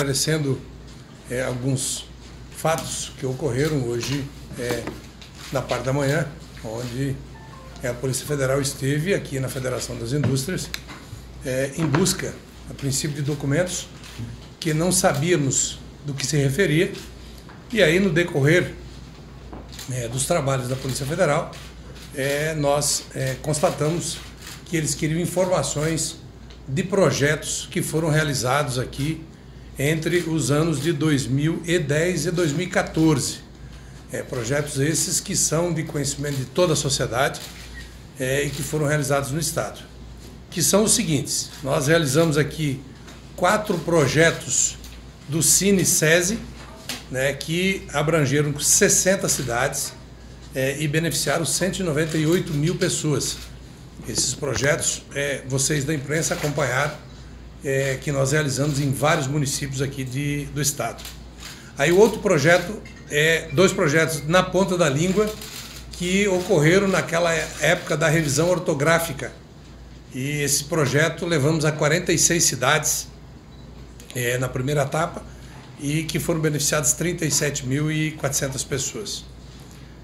esclarecendo alguns fatos que ocorreram hoje na parte da manhã, onde a Polícia Federal esteve aqui na Federação das Indústrias em busca, a princípio, de documentos que não sabíamos do que se referia. E aí, no decorrer dos trabalhos da Polícia Federal, nós constatamos que eles queriam informações de projetos que foram realizados aqui entre os anos de 2010 e 2014. Projetos esses que são de conhecimento de toda a sociedade e que foram realizados no Estado, que são os seguintes. Nós realizamos aqui 4 projetos do Cine Sesi, né, que abrangeram 60 cidades e beneficiaram 198 mil pessoas. Esses projetos, vocês da imprensa acompanharam, que nós realizamos em vários municípios aqui do Estado. Aí o outro projeto, 2 projetos na ponta da língua, que ocorreram naquela época da revisão ortográfica. E esse projeto levamos a 46 cidades na primeira etapa, e que foram beneficiadas 37.400 pessoas.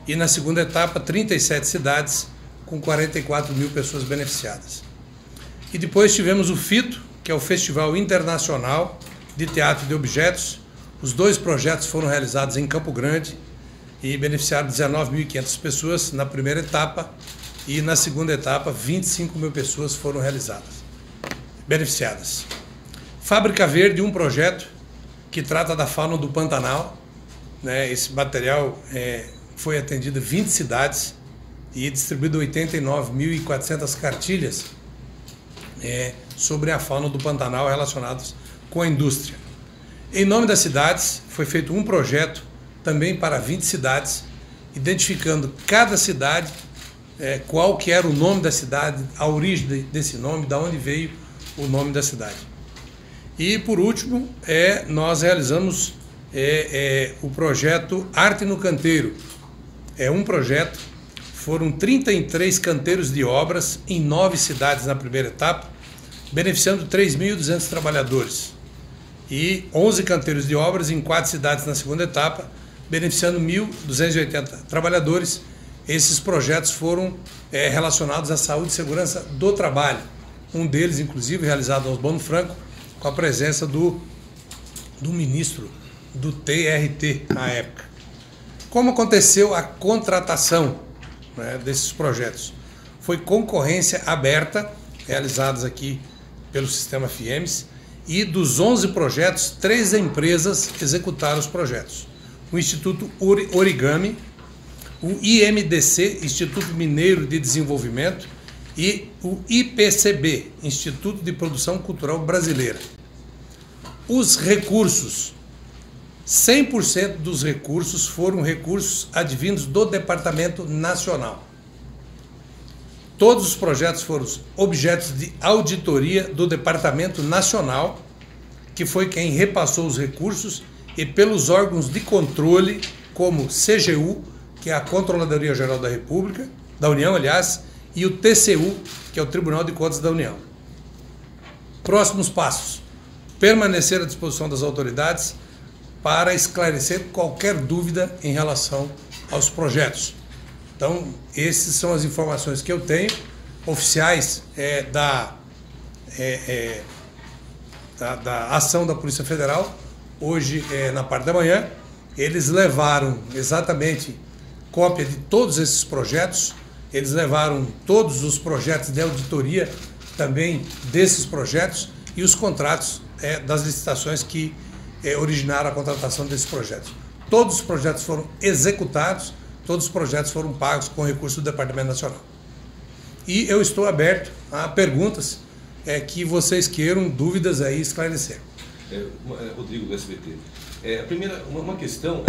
E na segunda etapa, 37 cidades com 44 mil pessoas beneficiadas. E depois tivemos o Fito, que é o Festival Internacional de Teatro de Objetos. Os 2 projetos foram realizados em Campo Grande e beneficiaram 19.500 pessoas na primeira etapa, e na segunda etapa 25 mil pessoas foram beneficiadas. Fábrica Verde, um projeto que trata da fauna do Pantanal, né? Esse material foi atendido em 20 cidades e distribuído 89.400 cartilhas sobre a fauna do Pantanal relacionadas com a indústria. Em nome das cidades, foi feito um projeto também para 20 cidades, identificando cada cidade, qual que era o nome da cidade, a origem desse nome, de onde veio o nome da cidade. E, por último, nós realizamos o projeto Arte no Canteiro. É um projeto, foram 33 canteiros de obras em 9 cidades na primeira etapa, beneficiando 3.200 trabalhadores. E 11 canteiros de obras em 4 cidades na segunda etapa, beneficiando 1.280 trabalhadores. Esses projetos foram relacionados à saúde e segurança do trabalho. Um deles, inclusive, realizado ao Bono Franco, com a presença do ministro do TRT na época. Como aconteceu a contratação, né, desses projetos? Foi concorrência aberta, realizados aqui pelo sistema Fiems, e dos 11 projetos, 3 empresas executaram os projetos. O Instituto Origami, o IMDC, Instituto Mineiro de Desenvolvimento, e o IPCB, Instituto de Produção Cultural Brasileira. Os recursos, 100% dos recursos foram recursos advindos do Departamento Nacional. Todos os projetos foram objetos de auditoria do Departamento Nacional, que foi quem repassou os recursos, e pelos órgãos de controle, como CGU, que é a Controladoria Geral da República, da União, aliás, e o TCU, que é o Tribunal de Contas da União. Próximos passos: permanecer à disposição das autoridades para esclarecer qualquer dúvida em relação aos projetos. Então, essas são as informações que eu tenho, oficiais da ação da Polícia Federal, hoje na parte da manhã. Eles levaram exatamente cópia de todos esses projetos. Eles levaram todos os projetos de auditoria também desses projetos e os contratos das licitações que originaram a contratação desses projetos. Todos os projetos foram executados, todos os projetos foram pagos com recurso do Departamento Nacional. E eu estou aberto a perguntas que vocês queiram, dúvidas aí, esclarecer. Rodrigo, do SBT. A primeira, uma questão,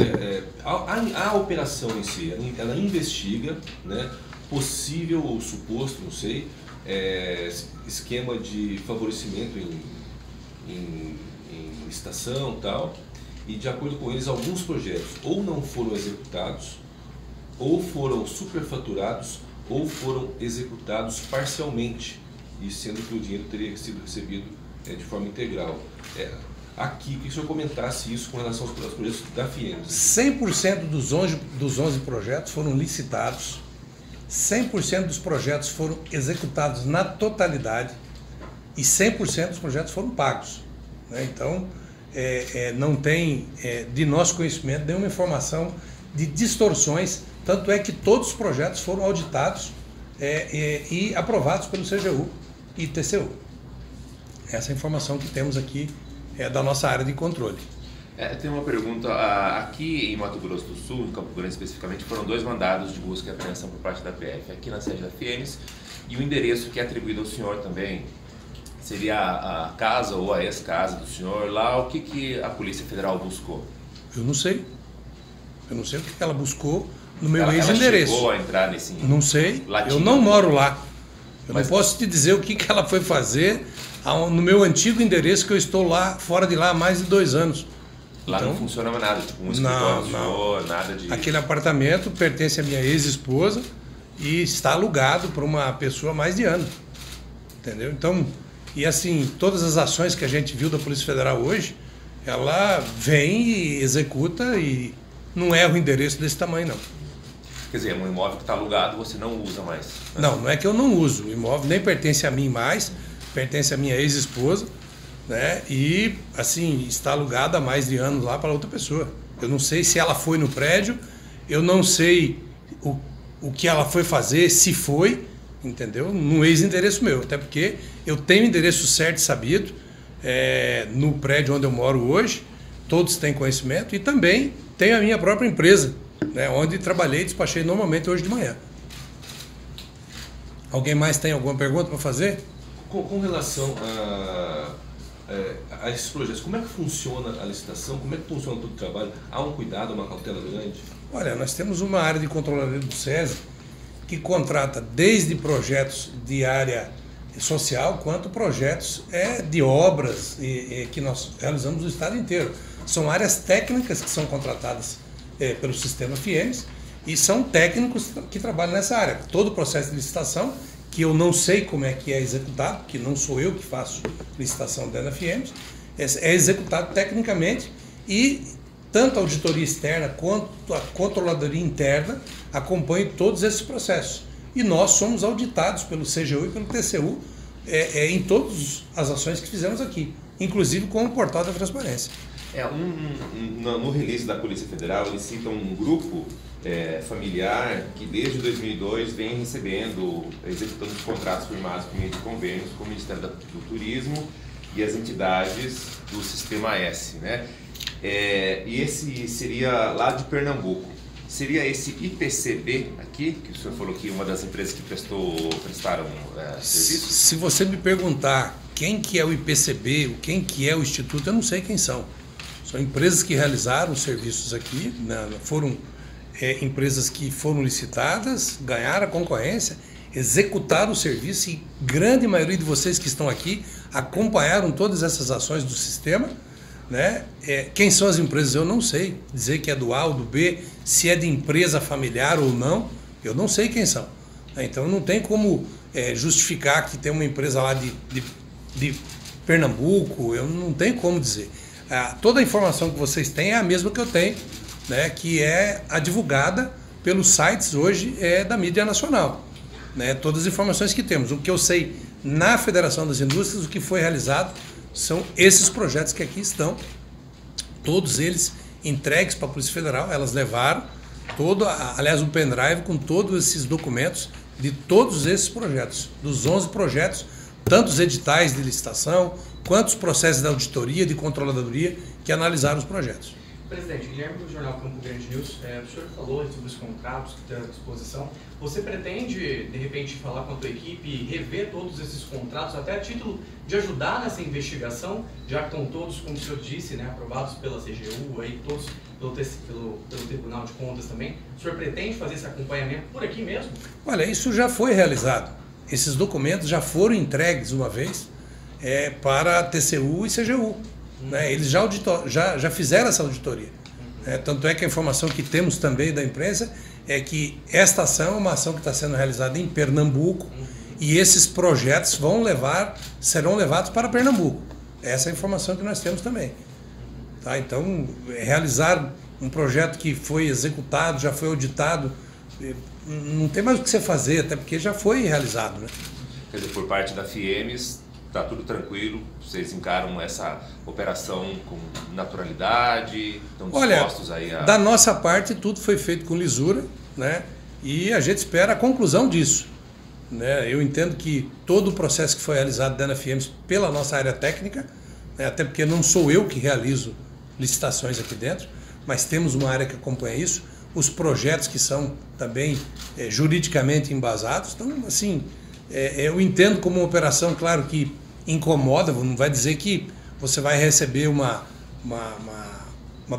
a operação em si, ela investiga, né, possível ou suposto, não sei, esquema de favorecimento em licitação e tal, e de acordo com eles, alguns projetos ou não foram executados, ou foram superfaturados, ou foram executados parcialmente, e sendo que o dinheiro teria sido recebido de forma integral. aqui, que o senhor comentasse isso com relação aos projetos da Fiems. 100% dos 11 projetos foram licitados, 100% dos projetos foram executados na totalidade e 100% dos projetos foram pagos. Né? Então, não tem, de nosso conhecimento, nenhuma informação de distorções, tanto é que todos os projetos foram auditados e aprovados pelo CGU e TCU. Essa é a informação que temos aqui da nossa área de controle. Tem uma pergunta. Aqui em Mato Grosso do Sul, em Campo Grande especificamente, foram 2 mandados de busca e apreensão por parte da PF, aqui na sede da Fiems, e o endereço que é atribuído ao senhor também seria a casa ou a ex-casa do senhor. Lá, o que a Polícia Federal buscou? Eu não sei. Eu não sei o que ela buscou no meu ex-endereço. Ela chegou a entrar nesse... Não sei. Eu não moro lá. Eu não posso te dizer o que ela foi fazer no meu antigo endereço, que eu estou lá, fora de lá, há mais de 2 anos. Lá então, não funcionava nada, tipo um escritório, senhor, nada de... Aquele apartamento pertence à minha ex-esposa e está alugado por uma pessoa há mais de ano. Entendeu? Então, e assim, todas as ações que a gente viu da Polícia Federal hoje, ela vem e executa e não erra o endereço desse tamanho, não. Quer dizer, um imóvel que está alugado você não usa mais. Né? Não, não é que eu não uso. O imóvel nem pertence a mim mais, pertence à minha ex-esposa, né? E, assim, está alugada há mais de anos lá para outra pessoa. Eu não sei se ela foi no prédio, eu não sei o que ela foi fazer, se foi, entendeu? No ex-endereço meu, até porque eu tenho o endereço certo e sabido no prédio onde eu moro hoje, todos têm conhecimento, e também tenho a minha própria empresa, né, onde trabalhei e despachei normalmente hoje de manhã. Alguém mais tem alguma pergunta para fazer? Com relação a esses projetos, como é que funciona a licitação? Como é que funciona todo o trabalho? Há um cuidado, uma cautela grande? Olha, nós temos uma área de controladoria do SESI que contrata desde projetos de área social quanto projetos de obras que nós realizamos no estado inteiro. São áreas técnicas que são contratadas pelo sistema Fiems e são técnicos que trabalham nessa área. Todo o processo de licitação, que eu não sei como é que é executado, que não sou eu que faço licitação da Fiems, é executado tecnicamente e tanto a auditoria externa quanto a controladoria interna acompanham todos esses processos. E nós somos auditados pelo CGU e pelo TCU em todas as ações que fizemos aqui, inclusive com o portal da transparência. No release da Polícia Federal, eles citam um grupo familiar que desde 2002 vem recebendo, executando os contratos firmados por meio de convênios com o Ministério do Turismo e as entidades do Sistema S, né? E esse seria lá de Pernambuco. Seria esse IPCB aqui, que o senhor falou que uma das empresas que prestaram serviço? Se você me perguntar quem que é o IPCB, quem que é o Instituto, eu não sei quem são. São empresas que realizaram serviços aqui, foram empresas que foram licitadas, ganharam a concorrência, executaram o serviço e grande maioria de vocês que estão aqui acompanharam todas essas ações do sistema. Né? Quem são as empresas eu não sei, dizer que é do A ou do B, se é de empresa familiar ou não, eu não sei quem são. Então não tem como justificar que tem uma empresa lá de Pernambuco, eu não tenho como dizer. Toda a informação que vocês têm é a mesma que eu tenho, né, que é divulgada pelos sites hoje da mídia nacional. Né, todas as informações que temos. O que eu sei na Federação das Indústrias, o que foi realizado, são esses projetos que aqui estão, todos eles entregues para a Polícia Federal. Elas levaram, aliás, um pendrive com todos esses documentos de todos esses projetos, dos 11 projetos, tantos editais de licitação, quantos processos de auditoria, de controladoria que analisaram os projetos. Presidente, Guilherme do jornal Campo Grande News, o senhor falou sobre os contratos que estão à disposição. Você pretende, de repente, falar com a tua equipe, rever todos esses contratos, até a título de ajudar nessa investigação, já que estão todos, como o senhor disse, né, aprovados pela CGU, aí, todos pelo Tribunal de Contas também. O senhor pretende fazer esse acompanhamento por aqui mesmo? Olha, isso já foi realizado. Esses documentos já foram entregues uma vez para a TCU e CGU. Né, eles já fizeram essa auditoria. Né, tanto é que a informação que temos também da imprensa é que esta ação é uma ação que está sendo realizada em Pernambuco e esses projetos serão levados para Pernambuco. Essa é a informação que nós temos também. Tá? Então, realizar um projeto que foi executado, já foi auditado, não tem mais o que você fazer, até porque já foi realizado. Né? Quer dizer, por parte da Fiems, está tudo tranquilo? Vocês encaram essa operação com naturalidade? Estão dispostos aí a... Da nossa parte, tudo foi feito com lisura, né? E a gente espera a conclusão disso. Né? Eu entendo que todo o processo que foi realizado dentro da Fiems pela nossa área técnica, né? Até porque não sou eu que realizo licitações aqui dentro, mas temos uma área que acompanha isso, os projetos que são também juridicamente embasados. Então, assim, eu entendo como uma operação, claro que incomoda, não vai dizer que você vai receber uma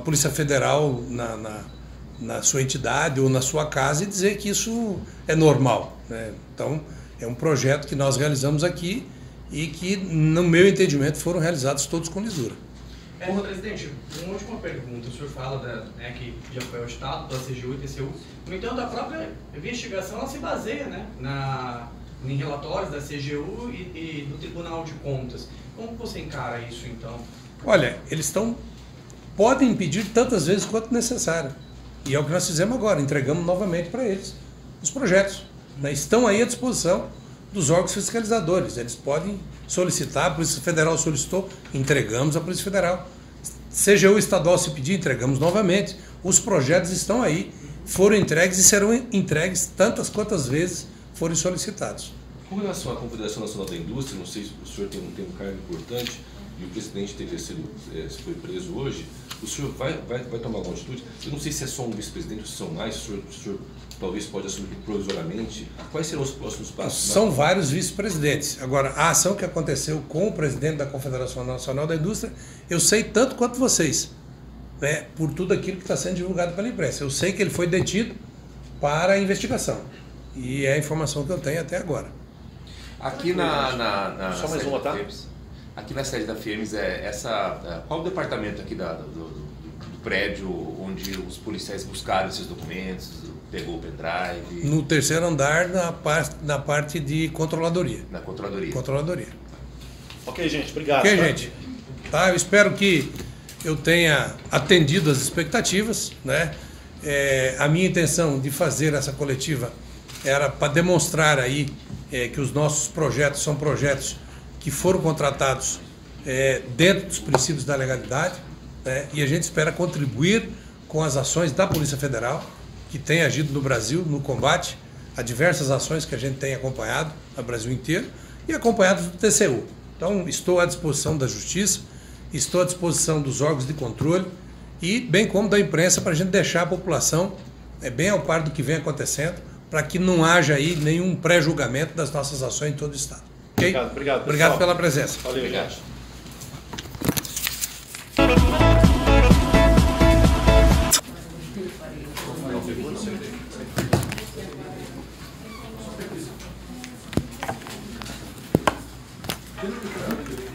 Polícia Federal na sua entidade ou na sua casa e dizer que isso é normal, né? Então, é um projeto que nós realizamos aqui e que, no meu entendimento, foram realizados todos com lisura. Presidente, uma última pergunta. O senhor fala que já foi auditado pela CGU e TCU. No entanto, a própria investigação ela se baseia, né, em relatórios da CGU e do Tribunal de Contas. Como você encara isso, então? Olha, eles podem pedir tantas vezes quanto necessário. E é o que nós fizemos agora, entregamos novamente para eles os projetos. Né? Estão aí à disposição dos órgãos fiscalizadores, eles podem solicitar, a Polícia Federal solicitou, entregamos à Polícia Federal. CGU estadual se pedir, entregamos novamente. Os projetos estão aí, foram entregues e serão entregues tantas quantas vezes forem solicitados. Com relação à Confederação Nacional da Indústria, não sei se o senhor tem um cargo importante, e o presidente teve foi preso hoje, o senhor vai tomar alguma atitude? Eu não sei se é só um vice-presidente ou se são mais, o senhor talvez pode assumir provisoriamente. Quais serão os próximos passos? São vários vice-presidentes. Agora, a ação que aconteceu com o presidente da Confederação Nacional da Indústria, eu sei tanto quanto vocês, né, por tudo aquilo que está sendo divulgado pela imprensa. Eu sei que ele foi detido para a investigação. E é a informação que eu tenho até agora. Aqui na só mais uma, tá? Aqui na sede da Fiems, qual o departamento aqui do prédio onde os policiais buscaram esses documentos, pegou o pendrive? No terceiro andar, na parte de controladoria. Na controladoria. Controladoria. Ok, gente, obrigado. Ok, gente. Tá, eu espero que eu tenha atendido as expectativas, né? A minha intenção de fazer essa coletiva era para demonstrar aí que os nossos projetos são projetos que foram contratados dentro dos princípios da legalidade, né? E a gente espera contribuir com as ações da Polícia Federal, que tem agido no Brasil no combate a diversas ações que a gente tem acompanhado no Brasil inteiro e acompanhados do TCU. Então, estou à disposição da Justiça, estou à disposição dos órgãos de controle e bem como da imprensa para a gente deixar a população bem ao par do que vem acontecendo, para que não haja aí nenhum pré-julgamento das nossas ações em todo o Estado. Okay? Obrigado. Obrigado pela presença. Valeu, obrigado. Gente.